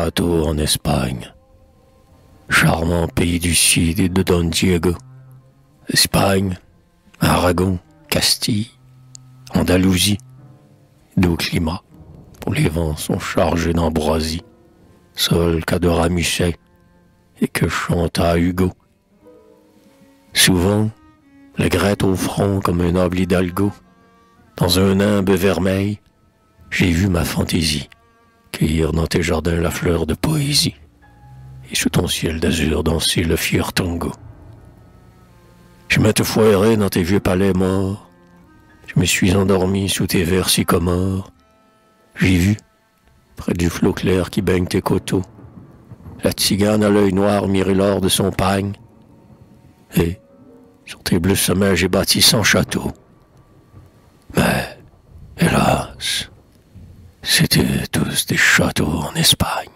Châteaux en Espagne. Charmant pays du Cid et de Don Diego. Espagne, Aragon, Castille, Andalousie. Doux climat, où les vents sont chargés d'ambroisie. Sol qu'adora Musset et que chanta Hugo. Souvent, l'aigrette au front comme un noble hidalgo, dans un nimbe vermeil, j'ai vu ma fantaisie cueillir dans tes jardins la fleur de poésie, et sous ton ciel d'azur danser le fier tango. Je me te foirai dans tes vieux palais morts, je me suis endormi sous tes verts sycomores. J'ai vu, près du flot clair qui baigne tes coteaux, la tzigane à l'œil noir mirer l'or de son pagne, et sur tes bleus sommets, j'ai bâti 100 châteaux. Mais, hélas, c'était tous des châteaux en Espagne.